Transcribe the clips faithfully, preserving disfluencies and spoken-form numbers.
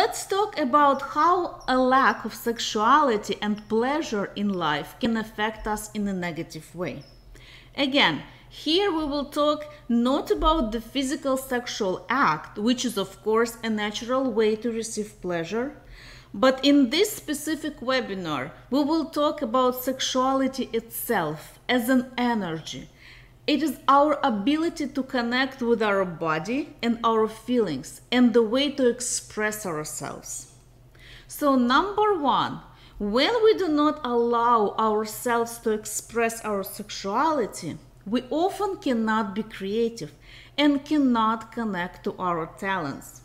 Let's talk about how a lack of sexuality and pleasure in life can affect us in a negative way. Again, here we will talk not about the physical sexual act, which is of course a natural way to receive pleasure, but in this specific webinar, we will talk about sexuality itself as an energy. It is our ability to connect with our body and our feelings and the way to express ourselves. So number one, when we do not allow ourselves to express our sexuality, we often cannot be creative and cannot connect to our talents.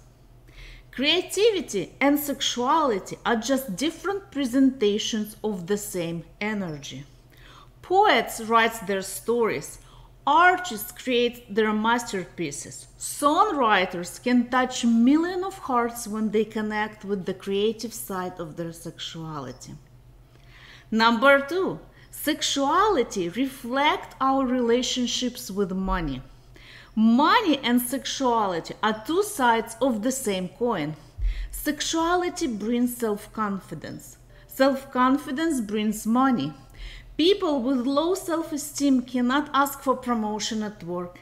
Creativity and sexuality are just different presentations of the same energy. Poets write their stories. Artists create their masterpieces. Songwriters can touch millions of hearts when they connect with the creative side of their sexuality. Number two, sexuality reflects our relationships with money. Money and sexuality are two sides of the same coin. Sexuality brings self-confidence. Self-confidence brings money. People with low self-esteem cannot ask for promotion at work,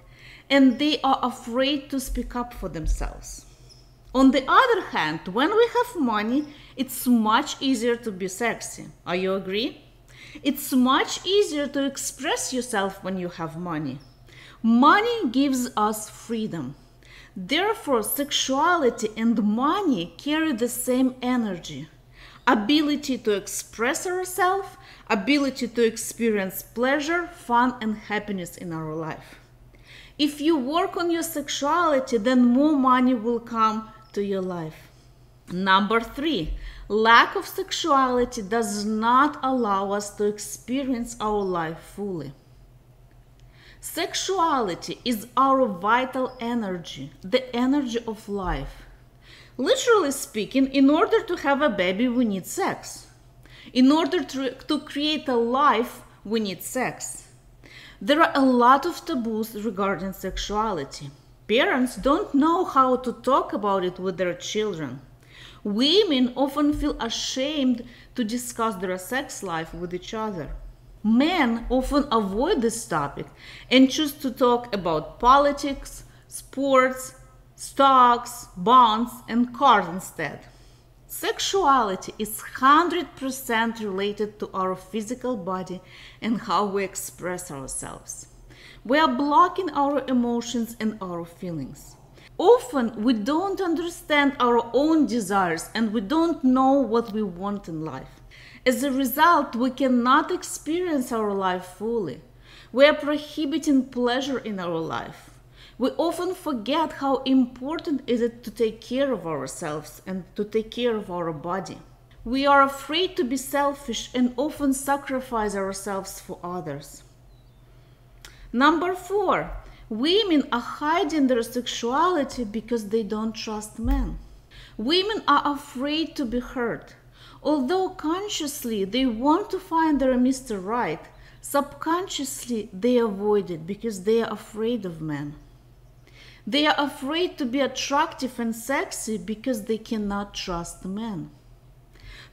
and they are afraid to speak up for themselves. On the other hand, when we have money, it's much easier to be sexy. Are you agree? It's much easier to express yourself when you have money. Money gives us freedom. Therefore, sexuality and money carry the same energy. Ability to express ourselves, ability to experience pleasure, fun and happiness in our life. If you work on your sexuality, then more money will come to your life. Number three, lack of sexuality does not allow us to experience our life fully. Sexuality is our vital energy, the energy of life. Literally speaking, in order to have a baby, we need sex. In order to, to create a life, we need sex. There are a lot of taboos regarding sexuality. Parents don't know how to talk about it with their children. Women often feel ashamed to discuss their sex life with each other. Men often avoid this topic and choose to talk about politics, sports, stocks, bonds, and cars instead. Sexuality is one hundred percent related to our physical body and how we express ourselves. We are blocking our emotions and our feelings. Often we don't understand our own desires and we don't know what we want in life. As a result, we cannot experience our life fully. We are prohibiting pleasure in our life. We often forget how important it is to take care of ourselves and to take care of our body. We are afraid to be selfish and often sacrifice ourselves for others. Number four, women are hiding their sexuality because they don't trust men. Women are afraid to be hurt. Although consciously they want to find their Mister Right, subconsciously they avoid it because they are afraid of men. They are afraid to be attractive and sexy because they cannot trust men.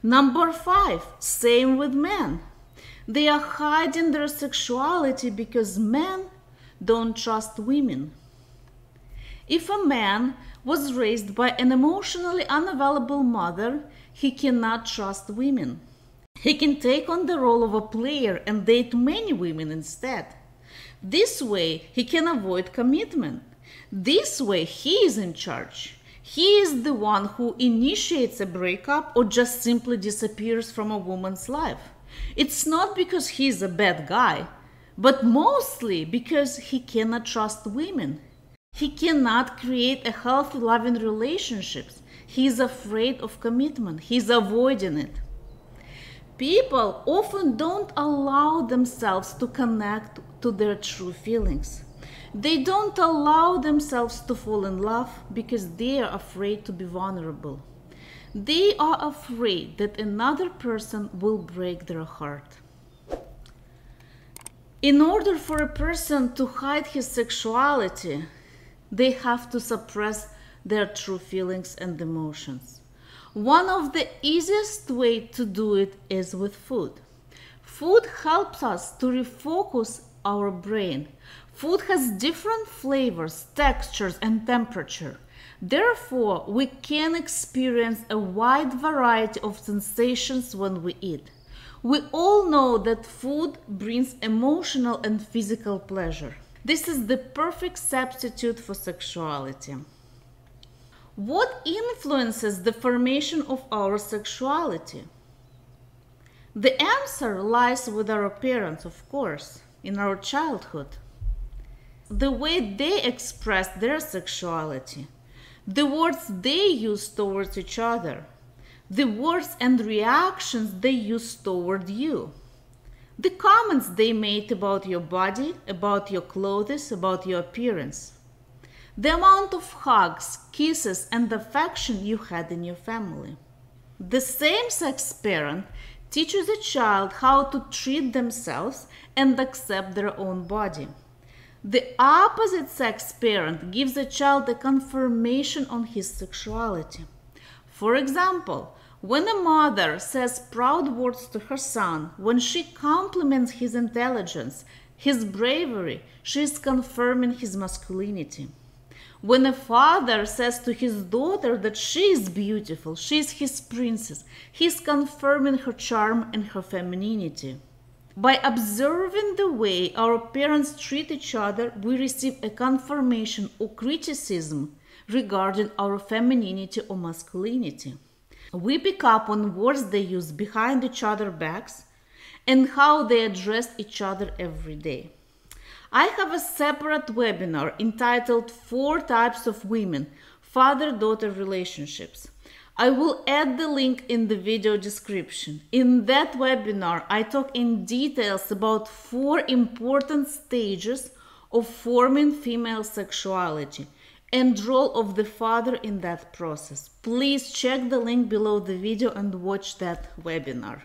Number five, same with men. They are hiding their sexuality because men don't trust women. If a man was raised by an emotionally unavailable mother, he cannot trust women. He can take on the role of a player and date many women instead. This way, he can avoid commitment. This way, he is in charge. He is the one who initiates a breakup or just simply disappears from a woman's life. It's not because he is a bad guy, but mostly because he cannot trust women. He cannot create a healthy, loving relationship. He is afraid of commitment. He is avoiding it. People often don't allow themselves to connect to their true feelings. They don't allow themselves to fall in love because they are afraid to be vulnerable. They are afraid that another person will break their heart. In order for a person to hide his sexuality, they have to suppress their true feelings and emotions. One of the easiest way to do it is with food. Food helps us to refocus our brain. Food has different flavors, textures, and temperature. Therefore, we can experience a wide variety of sensations when we eat. We all know that food brings emotional and physical pleasure. This is the perfect substitute for sexuality. What influences the formation of our sexuality? The answer lies with our parents, of course, in our childhood. The way they express their sexuality, the words they use towards each other, the words and reactions they use toward you, the comments they made about your body, about your clothes, about your appearance, the amount of hugs, kisses, and affection you had in your family. The same-sex parent teaches a child how to treat themselves and accept their own body. The opposite-sex parent gives a child a confirmation on his sexuality. For example, when a mother says proud words to her son, when she compliments his intelligence, his bravery, she is confirming his masculinity. When a father says to his daughter that she is beautiful, she is his princess, he is confirming her charm and her femininity. By observing the way our parents treat each other, we receive a confirmation or criticism regarding our femininity or masculinity. We pick up on words they use behind each other's backs and how they address each other every day. I have a separate webinar entitled Four Types of Women, Father-Daughter Relationships. I will add the link in the video description. In that webinar, I talk in details about four important stages of forming female sexuality and role of the father in that process. Please check the link below the video and watch that webinar.